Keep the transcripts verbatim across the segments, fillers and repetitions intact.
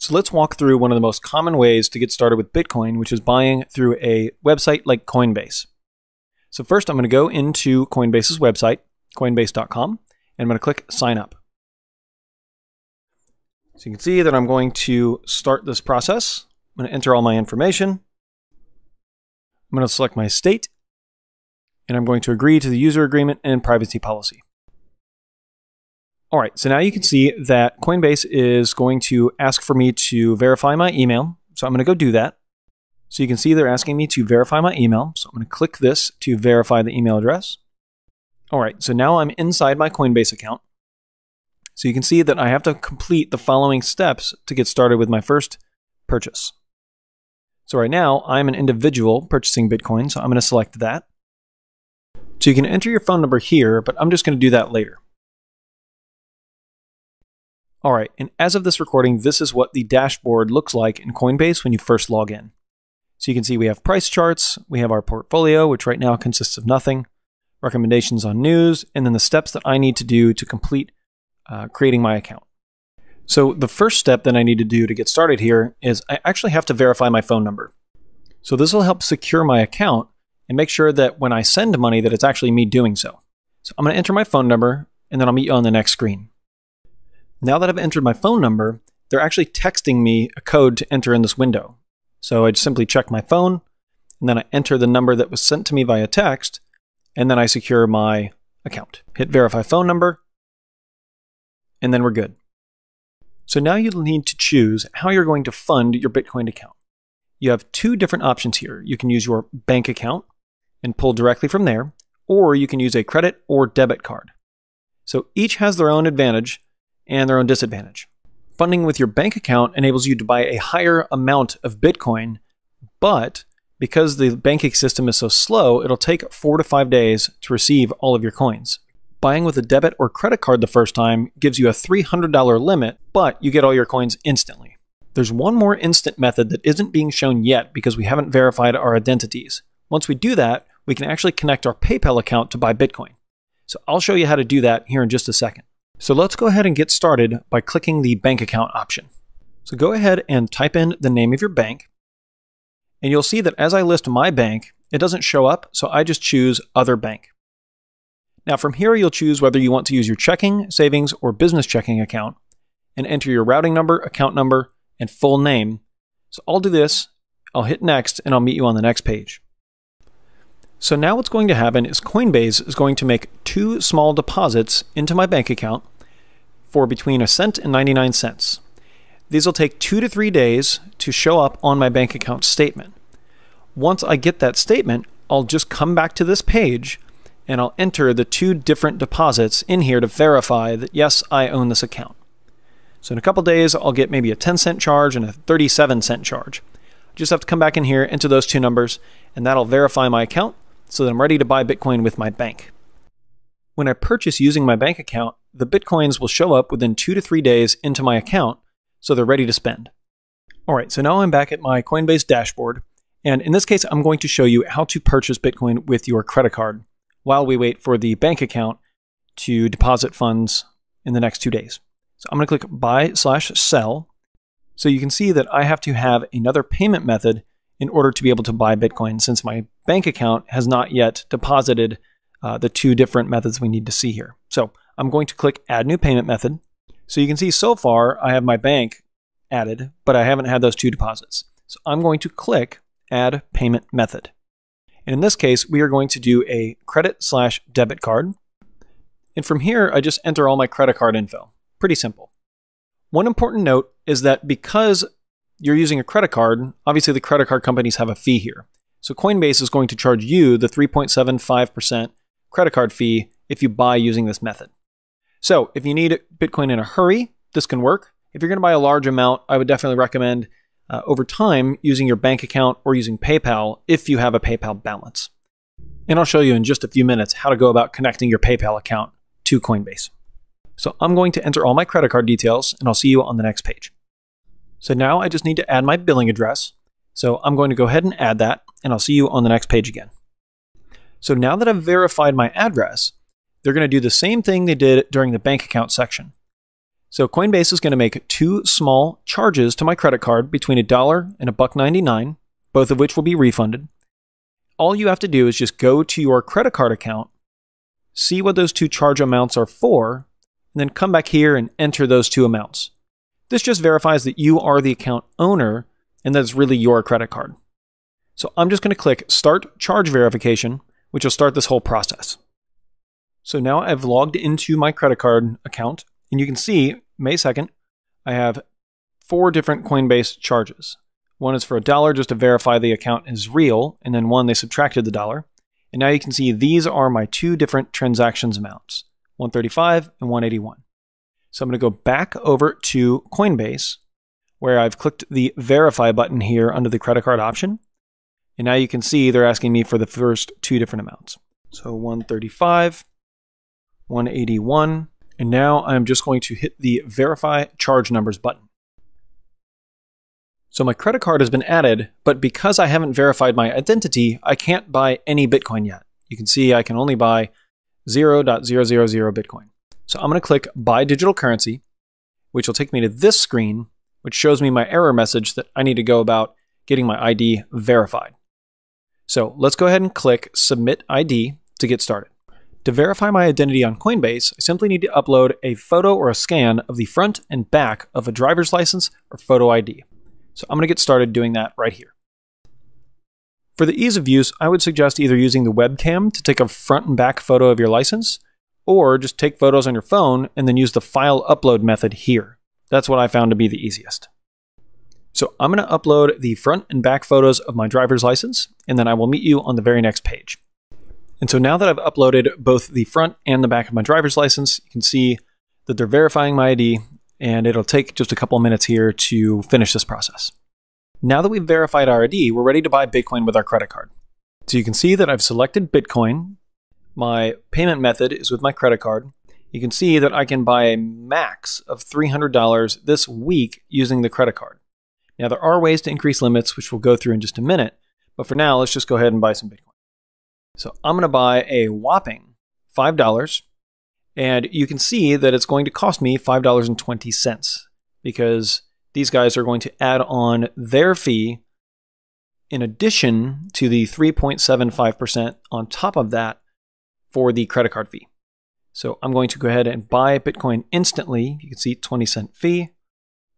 So let's walk through one of the most common ways to get started with Bitcoin, which is buying through a website like Coinbase. So first I'm going to go into Coinbase's website, coinbase dot com, and I'm going to click sign up. So you can see that I'm going to start this process. I'm going to enter all my information. I'm going to select my state, and I'm going to agree to the user agreement and privacy policy. All right, so now you can see that Coinbase is going to ask for me to verify my email. So I'm going to go do that. So you can see they're asking me to verify my email. So I'm going to click this to verify the email address. All right, so now I'm inside my Coinbase account. So you can see that I have to complete the following steps to get started with my first purchase. So right now, I'm an individual purchasing Bitcoin, so I'm going to select that. So you can enter your phone number here, but I'm just going to do that later. All right, and as of this recording, this is what the dashboard looks like in Coinbase when you first log in. So you can see we have price charts, we have our portfolio, which right now consists of nothing, recommendations on news, and then the steps that I need to do to complete uh, creating my account. So the first step that I need to do to get started here is I actually have to verify my phone number. So this will help secure my account and make sure that when I send money that it's actually me doing so. So I'm going to enter my phone number, and then I'll meet you on the next screen. Now that I've entered my phone number, they're actually texting me a code to enter in this window. So I just simply check my phone, and then I enter the number that was sent to me via text, and then I secure my account. Hit verify phone number, and then we're good. So now you'll need to choose how you're going to fund your Bitcoin account. You have two different options here. You can use your bank account and pull directly from there, or you can use a credit or debit card. So each has their own advantage and their own disadvantage. Funding with your bank account enables you to buy a higher amount of Bitcoin, but because the banking system is so slow, it'll take four to five days to receive all of your coins. Buying with a debit or credit card the first time gives you a three hundred dollar limit, but you get all your coins instantly. There's one more instant method that isn't being shown yet because we haven't verified our identities. Once we do that, we can actually connect our PayPal account to buy Bitcoin. So I'll show you how to do that here in just a second. So let's go ahead and get started by clicking the bank account option. So go ahead and type in the name of your bank, and you'll see that as I list my bank, it doesn't show up, so I just choose Other Bank. Now from here, you'll choose whether you want to use your checking, savings, or business checking account, and enter your routing number, account number, and full name. So I'll do this, I'll hit next, and I'll meet you on the next page. So now what's going to happen is Coinbase is going to make two small deposits into my bank account for between a cent and ninety-nine cents. These will take two to three days to show up on my bank account statement. Once I get that statement, I'll just come back to this page and I'll enter the two different deposits in here to verify that yes, I own this account. So in a couple days, I'll get maybe a ten cent charge and a thirty-seven cent charge. Just have to come back in here, enter those two numbers, and that'll verify my account, so that I'm ready to buy Bitcoin with my bank. When I purchase using my bank account, the Bitcoins will show up within two to three days into my account, so they're ready to spend. All right, so now I'm back at my Coinbase dashboard, and in this case, I'm going to show you how to purchase Bitcoin with your credit card while we wait for the bank account to deposit funds in the next two days. So I'm gonna click buy slash sell. So you can see that I have to have another payment method in order to be able to buy Bitcoin, since my bank account has not yet deposited uh, the two different methods we need to see here. So I'm going to click add new payment method. So you can see so far I have my bank added, but I haven't had those two deposits. So I'm going to click add payment method. And in this case, we are going to do a credit slash debit card. And from here, I just enter all my credit card info. Pretty simple. One important note is that because you're using a credit card, obviously the credit card companies have a fee here. So Coinbase is going to charge you the three point seven five percent credit card fee if you buy using this method. So if you need Bitcoin in a hurry, this can work. If you're going to buy a large amount, I would definitely recommend uh, over time using your bank account or using PayPal if you have a PayPal balance. And I'll show you in just a few minutes how to go about connecting your PayPal account to Coinbase. So I'm going to enter all my credit card details, and I'll see you on the next page. So now I just need to add my billing address. So I'm going to go ahead and add that, and I'll see you on the next page again. So now that I've verified my address, they're going to do the same thing they did during the bank account section. So Coinbase is going to make two small charges to my credit card between a dollar and a buck ninety-nine, both of which will be refunded. All you have to do is just go to your credit card account, see what those two charge amounts are for, and then come back here and enter those two amounts. This just verifies that you are the account owner and that it's really your credit card. So I'm just going to click Start Charge Verification, which will start this whole process. So now I've logged into my credit card account. And you can see, May second, I have four different Coinbase charges. One is for a dollar just to verify the account is real, and then one they subtracted the dollar. And now you can see these are my two different transactions amounts, one thirty-five and one eighty-one. So I'm going to go back over to Coinbase, where I've clicked the verify button here under the credit card option. And now you can see they're asking me for the first two different amounts. So one thirty-five, one eighty-one. And now I'm just going to hit the Verify Charge Numbers button. So my credit card has been added, but because I haven't verified my identity, I can't buy any Bitcoin yet. You can see I can only buy zero point zero zero zero Bitcoin. So I'm going to click Buy Digital Currency, which will take me to this screen, which shows me my error message that I need to go about getting my I D verified. So let's go ahead and click Submit I D to get started. To verify my identity on Coinbase, I simply need to upload a photo or a scan of the front and back of a driver's license or photo I D. So I'm going to get started doing that right here. For the ease of use, I would suggest either using the webcam to take a front and back photo of your license, or just take photos on your phone and then use the file upload method here. That's what I found to be the easiest. So I'm going to upload the front and back photos of my driver's license, and then I will meet you on the very next page. And so now that I've uploaded both the front and the back of my driver's license, you can see that they're verifying my I D, and it'll take just a couple minutes here to finish this process. Now that we've verified our I D, we're ready to buy Bitcoin with our credit card. So you can see that I've selected Bitcoin. My payment method is with my credit card. You can see that I can buy a max of three hundred dollars this week using the credit card. Now there are ways to increase limits, which we'll go through in just a minute, but for now, let's just go ahead and buy some Bitcoin. So I'm going to buy a whopping five dollars, and you can see that it's going to cost me five dollars and twenty cents because these guys are going to add on their fee in addition to the three point seven five percent on top of that for the credit card fee. So I'm going to go ahead and buy Bitcoin instantly. You can see twenty cent fee,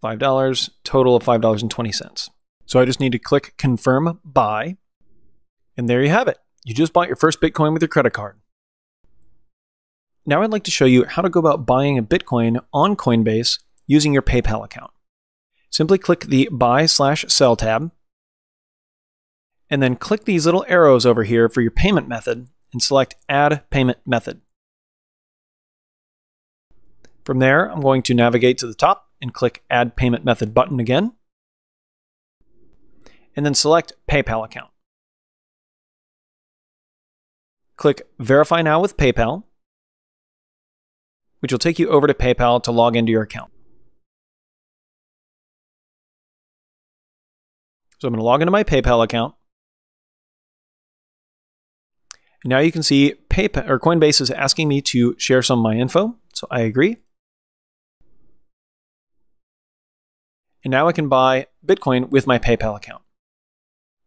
five dollars, total of five dollars and twenty cents. So I just need to click Confirm Buy, and there you have it. You just bought your first Bitcoin with your credit card. Now I'd like to show you how to go about buying a Bitcoin on Coinbase using your PayPal account. Simply click the Buy slash Sell tab, and then click these little arrows over here for your payment method and select Add Payment Method. From there, I'm going to navigate to the top and click Add Payment Method button again, and then select PayPal account. Click Verify Now with PayPal, which will take you over to PayPal to log into your account. So I'm going to log into my PayPal account. Now you can see PayPal or Coinbase is asking me to share some of my info, so I agree. And now I can buy Bitcoin with my PayPal account.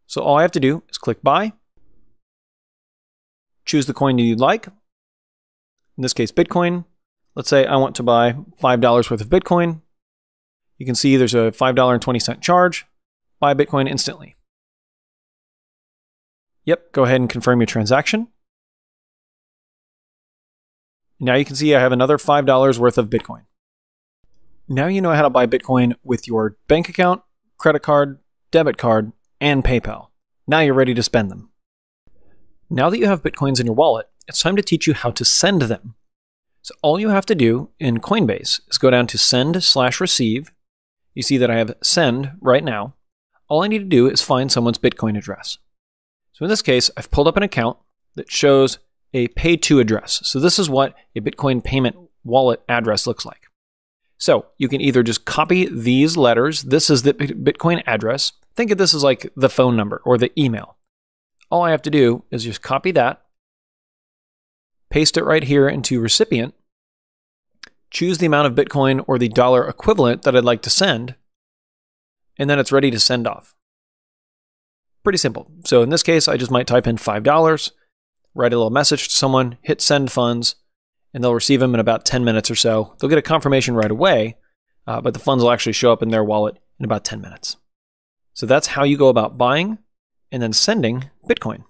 So all I have to do is click Buy. Choose the coin you'd like, in this case Bitcoin. Let's say I want to buy five dollars worth of Bitcoin. You can see there's a five dollars and twenty cents charge. Buy Bitcoin instantly. Yep, go ahead and confirm your transaction. Now you can see I have another five dollars worth of Bitcoin. Now you know how to buy Bitcoin with your bank account, credit card, debit card, and PayPal. Now you're ready to spend them. Now that you have Bitcoins in your wallet, it's time to teach you how to send them. So all you have to do in Coinbase is go down to send slash receive. You see that I have send right now. All I need to do is find someone's Bitcoin address. So in this case, I've pulled up an account that shows a pay to address. So this is what a Bitcoin payment wallet address looks like. So you can either just copy these letters. This is the Bitcoin address. Think of this as like the phone number or the email. All I have to do is just copy that, paste it right here into recipient, choose the amount of Bitcoin or the dollar equivalent that I'd like to send, and then it's ready to send off. Pretty simple. So in this case, I just might type in five dollars, write a little message to someone, hit send funds, and they'll receive them in about ten minutes or so. They'll get a confirmation right away, uh, but the funds will actually show up in their wallet in about ten minutes. So that's how you go about buying and then sending Bitcoin.